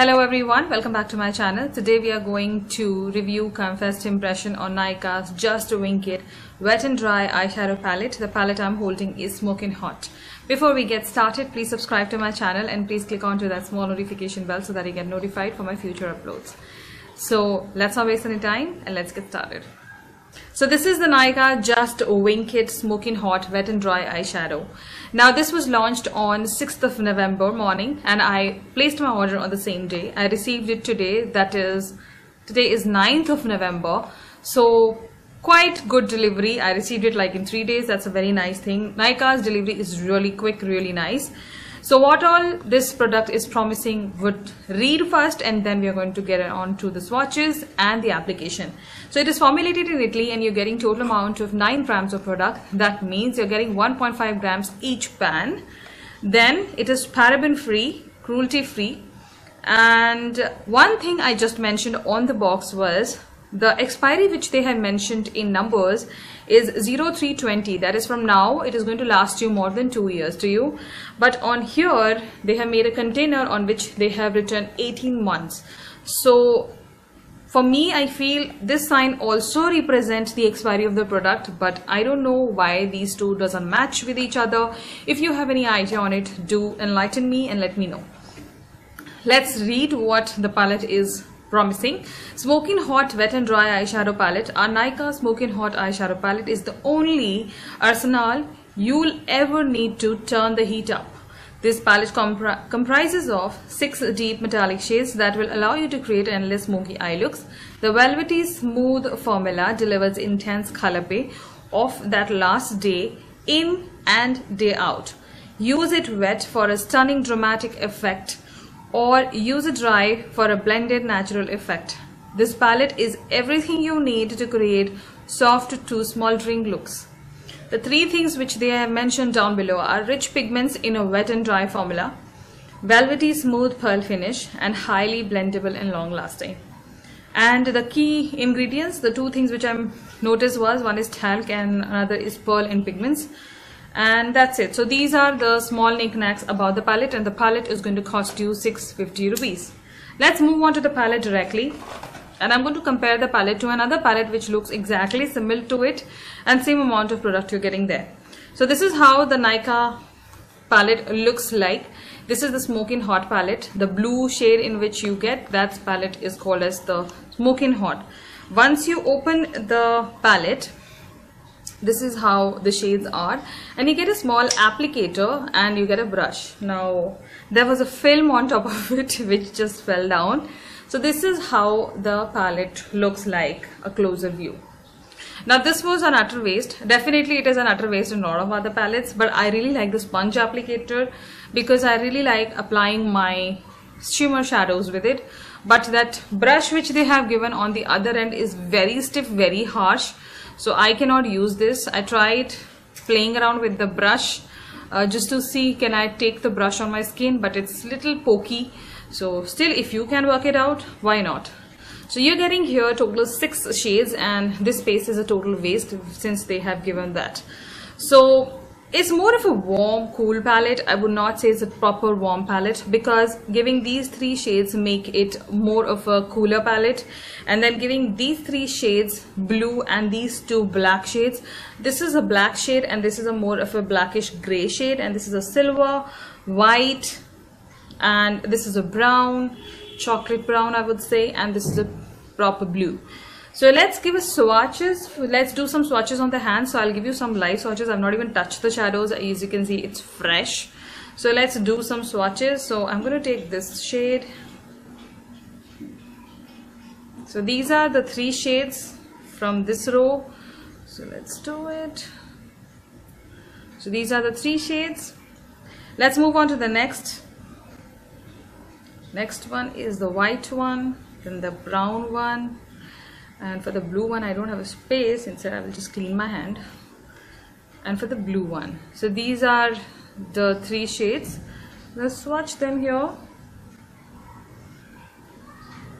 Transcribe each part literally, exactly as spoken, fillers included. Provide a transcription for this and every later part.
Hello everyone, welcome back to my channel. Today we are going to review my first impression on Nykaa's Just Wink It Wet and Dry Eyeshadow Palette. The palette I'm holding is Smokin' Hot. Before we get started, please subscribe to my channel and please click onto that small notification bell so that you get notified for my future uploads. So let's not waste any time and let's get started. So this is the Nykaa Just Wink It Smokin' Hot Wet and Dry Eyeshadow. Now this was launched on sixth of November morning and I placed my order on the same day. I received it today, that is, today is ninth of November. So quite good delivery. I received it like in three days. That's a very nice thing. Nykaa's delivery is really quick, really nice. So what all this product is promising would read first, and then we are going to get on to the swatches and the application. So it is formulated in Italy and you're getting total amount of nine grams of product. That means you're getting one point five grams each pan. Then it is paraben free, cruelty free. And one thing I just mentioned on the box was the expiry which they have mentioned in numbers is zero three twenty. That is from now. It is going to last you more than two years to you. But on here they have made a container on which they have written eighteen months. So for me, I feel this sign also represents the expiry of the product, but I don't know why these two doesn't match with each other. If you have any idea on it, do enlighten me and let me know. Let's read what the palette is promising. Smokin' Hot Wet and Dry Eyeshadow Palette. Our Nykaa Smokin' Hot Eyeshadow Palette is the only arsenal you'll ever need to turn the heat up. This palette compri comprises of six deep metallic shades that will allow you to create endless smoky eye looks. The velvety smooth formula delivers intense color pay of that last day in and day out. Use it wet for a stunning dramatic effect, or use it dry for a blended natural effect. This palette is everything you need to create soft to smoldering looks. The three things which they have mentioned down below are rich pigments in a wet and dry formula, velvety smooth pearl finish, and highly blendable and long lasting. And the key ingredients, the two things which I noticed was, one is talc and another is pearl and pigments. And that's it. So these are the small knickknacks about the palette, and the palette is going to cost you six hundred fifty rupees. Let's move on to the palette directly, and I'm going to compare the palette to another palette which looks exactly similar to it and same amount of product you're getting there. So this is how the Nykaa palette looks like. This is the Smokin' Hot palette. The blue shade in which you get, that palette is called as the Smokin' Hot. Once you open the palette, this is how the shades are, and you get a small applicator and you get a brush. Now there was a film on top of it which just fell down. So this is how the palette looks like, a closer view. Now this was an utter waste. Definitely it is an utter waste in a lot of other palettes, but I really like the sponge applicator because I really like applying my shimmer shadows with it. But that brush which they have given on the other end is very stiff, very harsh. So I cannot use this. I tried playing around with the brush uh, just to see can I take the brush on my skin, but it's little pokey. So still, if you can work it out, why not? So you're getting here total six shades, and this space is a total waste since they have given that. So it's more of a warm, cool palette. I would not say it's a proper warm palette because giving these three shades make it more of a cooler palette, and then giving these three shades blue and these two black shades. This is a black shade and this is a more of a blackish gray shade, and this is a silver, white, and this is a brown, chocolate brown I would say, and this is a proper blue. So let's give a swatches. Let's do some swatches on the hand. So I'll give you some light swatches. I've not even touched the shadows. As you can see, it's fresh. So let's do some swatches. So I'm going to take this shade. So these are the three shades from this row. So let's do it. So these are the three shades. Let's move on to the next. Next one is the white one, then the brown one. And for the blue one, I don't have a space. Instead, I will just clean my hand. And for the blue one. So these are the three shades. Let's swatch them here.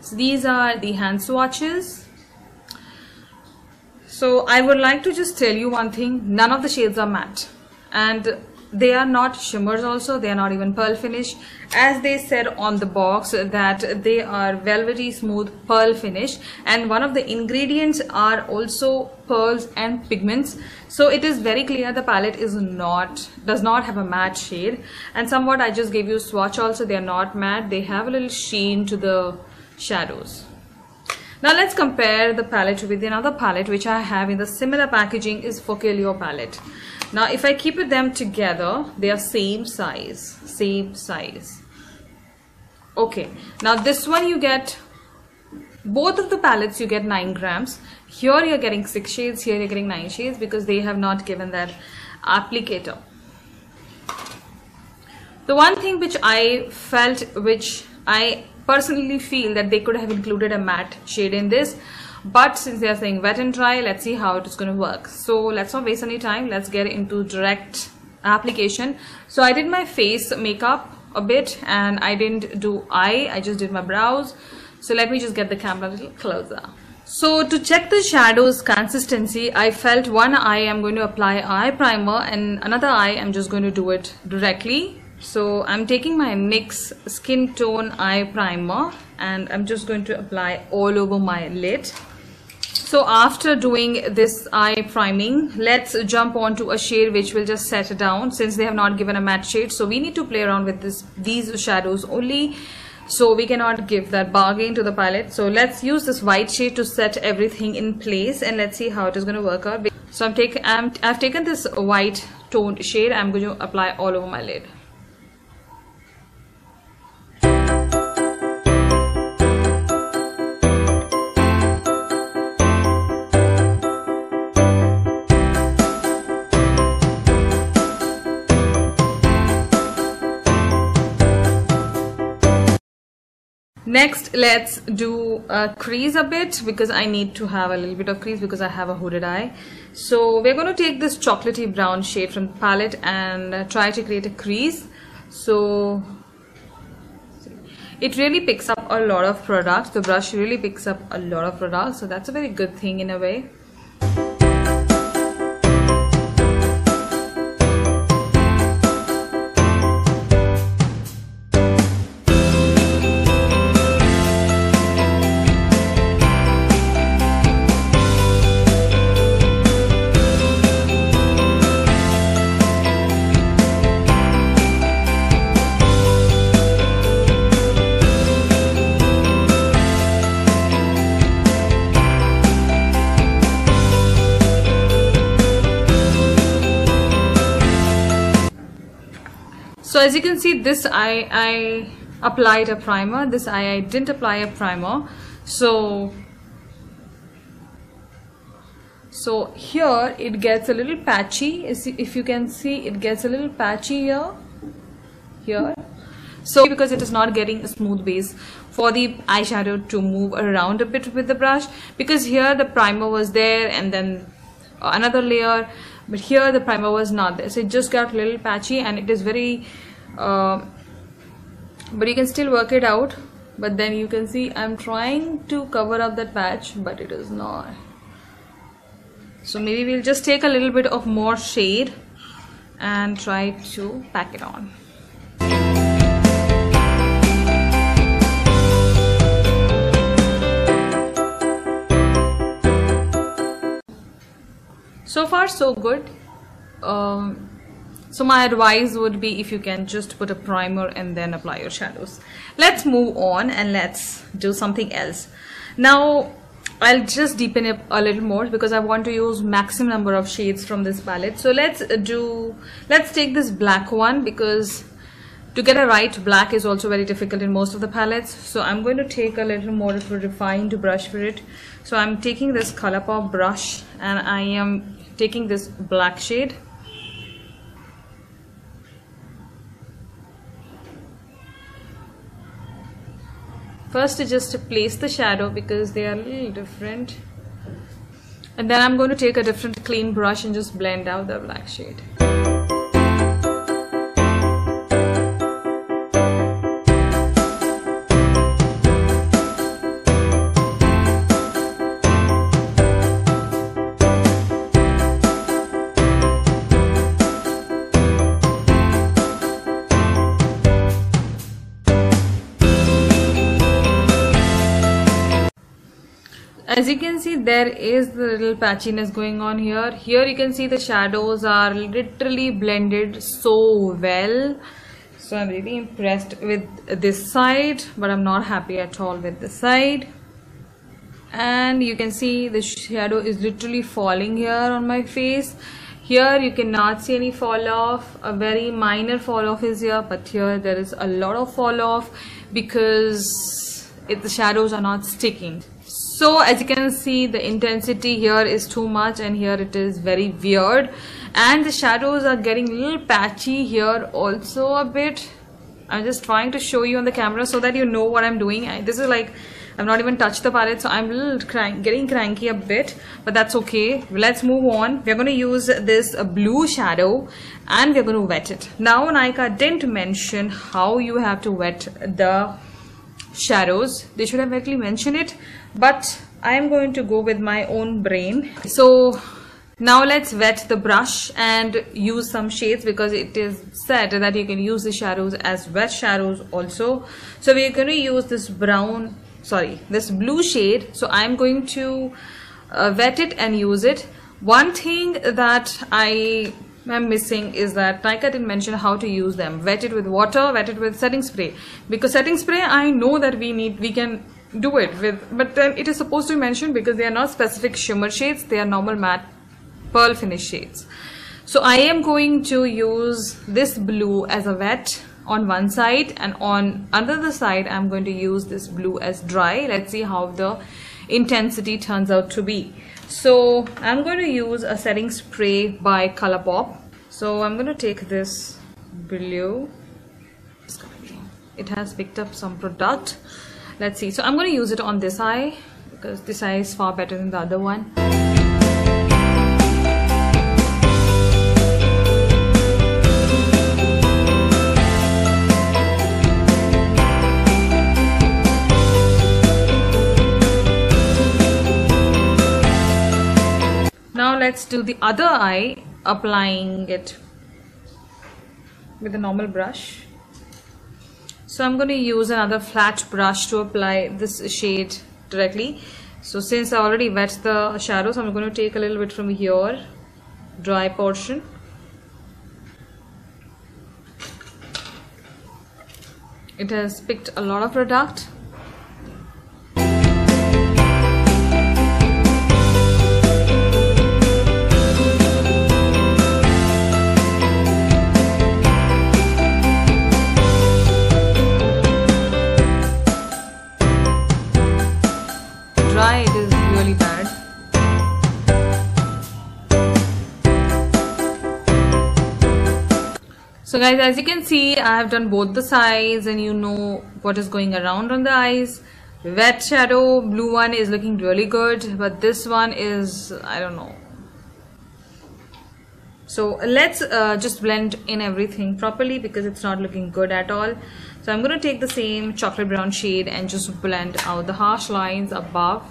So these are the hand swatches. So I would like to just tell you one thing. None of the shades are matte. And They are not shimmers also, they are not even pearl finish. As they said on the box that they are velvety smooth pearl finish, and one of the ingredients are also pearls and pigments. So it is very clear the palette is not does not have a matte shade, and somewhat I just gave you a swatch also. They are not matte, they have a little sheen to the shadows. Now let's compare the palette with another palette which I have in the similar packaging, is Focalio palette. Now if I keep them together, they are same size, same size. Okay, now this one you get, both of the palettes you get nine grams. Here you're getting six shades, here you're getting nine shades, because they have not given that applicator. The one thing which I felt, which I personally feel that they could have included a matte shade in this, but since they are saying wet and dry, let's see how it is going to work. So let's not waste any time, let's get into direct application. So I did my face makeup a bit, and I didn't do eye, I just did my brows. So let me just get the camera a little closer. So to check the shadow's consistency, I felt one eye I'm going to apply eye primer, and another eye I'm just going to do it directly. So I'm taking my NYX Skin Tone Eye Primer, and I'm just going to apply all over my lid. So after doing this eye priming, let's jump on to a shade which will just set it down, since they have not given a matte shade. So we need to play around with this these shadows only, so we cannot give that bargain to the palette. So let's use this white shade to set everything in place, and let's see how it is going to work out. So I'm take, I'm, I've taken this white toned shade, I'm going to apply all over my lid. Next, let's do a crease a bit, because I need to have a little bit of crease because I have a hooded eye. So we're going to take this chocolatey brown shade from the palette and try to create a crease. So it really picks up a lot of products. The brush really picks up a lot of products. So that's a very good thing in a way. So as you can see, this eye I applied a primer, this eye I didn't apply a primer. So, so here it gets a little patchy, if you can see it gets a little patchy here, here. So because it is not getting a smooth base for the eyeshadow to move around a bit with the brush, because here the primer was there and then another layer, but here the primer was not there, so it just got a little patchy, and it is very uh, but you can still work it out. But then you can see I'm trying to cover up that patch, but it is not. So maybe we'll just take a little bit of more shade and try to pack it on. So far so good. Um, so my advice would be, if you can just put a primer and then apply your shadows. Let's move on and let's do something else. Now I'll just deepen it a little more because I want to use maximum number of shades from this palette. So let's do, let's take this black one, because to get a right black is also very difficult in most of the palettes. So I'm going to take a little more of a refined brush for it. So I'm taking this Colourpop brush and I am taking this black shade. First just to place the shadow because they are a little different, and then I'm going to take a different clean brush and just blend out the black shade. As you can see, there is the little patchiness going on here. Here you can see the shadows are literally blended so well. So I'm really impressed with this side, but I'm not happy at all with this side. And you can see the shadow is literally falling here on my face. Here you cannot see any fall off. A very minor fall off is here, but here there is a lot of fall off because it, the shadows are not sticking. So as you can see, the intensity here is too much and here it is very weird, and the shadows are getting a little patchy here also a bit. I'm just trying to show you on the camera so that you know what I'm doing. I, this is like, I've not even touched the palette, so I'm a little crank, getting cranky a bit, but that's okay. Let's move on. We're going to use this blue shadow and we're going to wet it. Now, Nykaa didn't mention how you have to wet the shadows. They should have actually mentioned it, but I'm going to go with my own brain. So now let's wet the brush and use some shades, because it is said that you can use the shadows as wet shadows also. So we're going to use this brown Sorry, this blue shade. So I'm going to uh, wet it and use it. One thing that I am missing is that Nykaa didn't mention how to use them. Wet it with water, wet it with setting spray. Because setting spray, I know that we need, we can do it with. But then it is supposed to be mentioned, because they are not specific shimmer shades. They are normal matte pearl finish shades. So I am going to use this blue as a wet on one side, and on another side I'm going to use this blue as dry. Let's see how the intensity turns out to be. So I'm going to use a setting spray by Colourpop. So I'm going to take this blue. It has picked up some product. Let's see. So I'm going to use it on this eye, because this eye is far better than the other one. Let's do the other eye, applying it with a normal brush. So I'm going to use another flat brush to apply this shade directly. So since I already wet the shadows, I'm going to take a little bit from here, dry portion. It has picked a lot of product. So guys, as you can see, I have done both the sides, and you know what is going around on the eyes. Wet shadow, blue one is looking really good, but this one is, I don't know. So let's uh, just blend in everything properly, because it's not looking good at all. So I'm going to take the same chocolate brown shade and just blend out the harsh lines above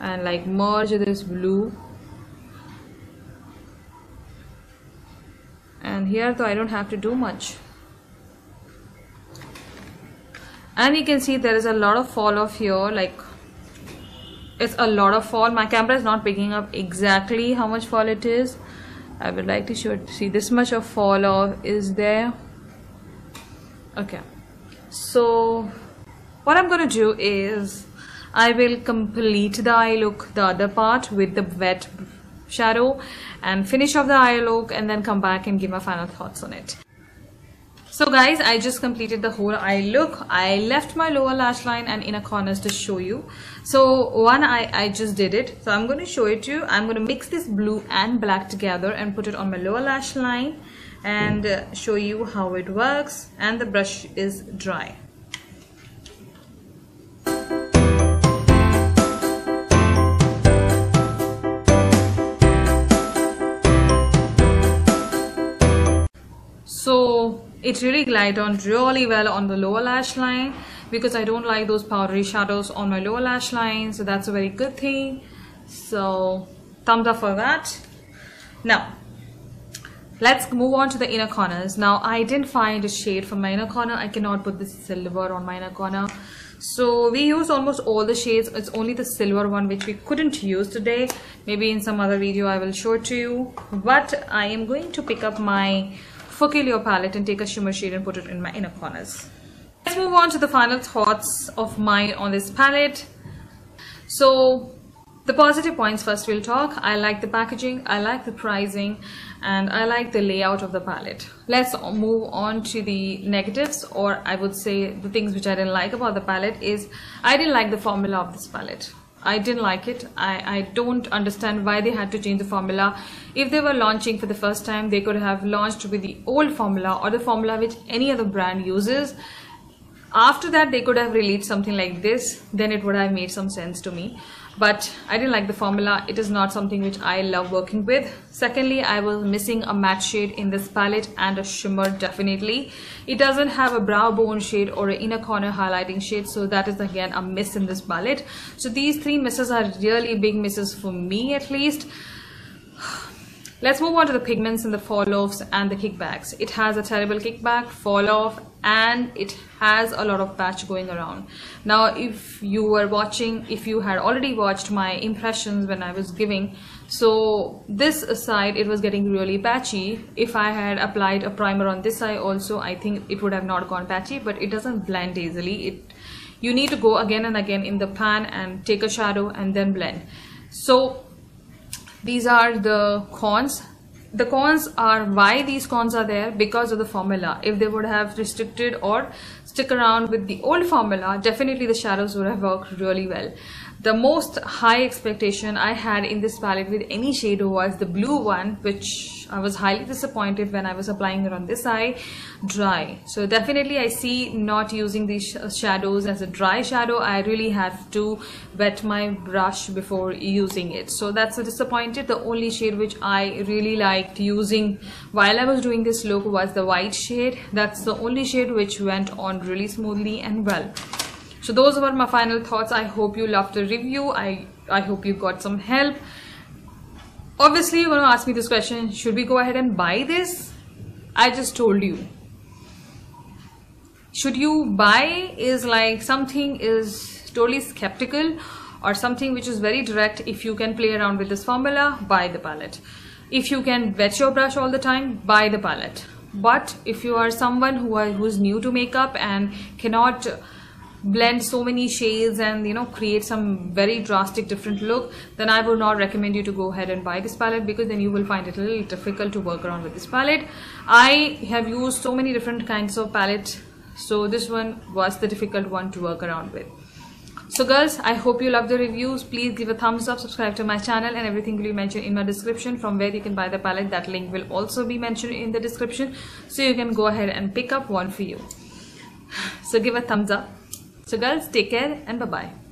and like merge this blue. And here though I don't have to do much. And you can see there is a lot of fall off here, like it's a lot of fall. My camera is not picking up exactly how much fall it is. I would like to show, see this much of fall off is there. Okay, so what I'm gonna do is I will complete the eye look, the other part, with the wet shadow and finish off the eye look, and then come back and give my final thoughts on it. So guys, I just completed the whole eye look. I left my lower lash line and inner corners to show you. So one eye I just did it, so I'm going to show it to you. I'm going to mix this blue and black together and put it on my lower lash line and show you how it works. And the brush is dry. So it really glided on really well on the lower lash line, because I don't like those powdery shadows on my lower lash line. So that's a very good thing. So thumbs up for that. Now let's move on to the inner corners. Now I didn't find a shade for my inner corner. I cannot put this silver on my inner corner. So we used almost all the shades. It's only the silver one which we couldn't use today. Maybe in some other video I will show it to you. But I am going to pick up my Focalio palette and take a shimmer shade and put it in my inner corners. Let's move on to the final thoughts of mine on this palette. So the positive points first we'll talk. I like the packaging, I like the pricing, and I like the layout of the palette. Let's move on to the negatives, or I would say the things which I didn't like about the palette is I didn't like the formula of this palette. I didn't like it. I, I don't understand why they had to change the formula. If they were launching for the first time, they could have launched with the old formula or the formula which any other brand uses. After that, they could have released something like this, then it would have made some sense to me. But I didn't like the formula. It is not something which I love working with. Secondly, I was missing a matte shade in this palette and a shimmer definitely. It doesn't have a brow bone shade or an inner corner highlighting shade. So that is again a miss in this palette. So these three misses are really big misses for me at least. Let's move on to the pigments and the fall-offs and the kickbacks. It has a terrible kickback, fall-off, and it has a lot of patch going around. Now, if you were watching, if you had already watched my impressions when I was giving, so this side, it was getting really patchy. If I had applied a primer on this side also, I think it would have not gone patchy, but it doesn't blend easily. It, you need to go again and again in the pan and take a shadow and then blend. So these are the cons. The cons are why these cons are there because of the formula. If they would have restricted or stick around with the old formula, definitely the shadows would have worked really well. The most high expectation I had in this palette with any shade was the blue one, which I was highly disappointed when I was applying it on this eye, dry. So definitely I see not using these shadows as a dry shadow. I really have to wet my brush before using it. So that's a disappointed. The only shade which I really liked using while I was doing this look was the white shade. That's the only shade which went on really smoothly and well. So those were my final thoughts. I hope you loved the review. I, I hope you got some help. Obviously, you're going to ask me this question, should we go ahead and buy this? I just told you. Should you buy is like something is totally skeptical or something which is very direct. If you can play around with this formula, buy the palette. If you can wet your brush all the time, buy the palette. But if you are someone who are, who's new to makeup and cannot blend so many shades and you know create some very drastic different look, then I would not recommend you to go ahead and buy this palette, because then you will find it a little difficult to work around with this palette. I have used so many different kinds of palette, so this one was the difficult one to work around with. So girls, I hope you love the reviews. Please give a thumbs up, subscribe to my channel, and everything will be mentioned in my description from where you can buy the palette. That link will also be mentioned in the description, so you can go ahead and pick up one for you. So give a thumbs up. So girls, take care and bye-bye.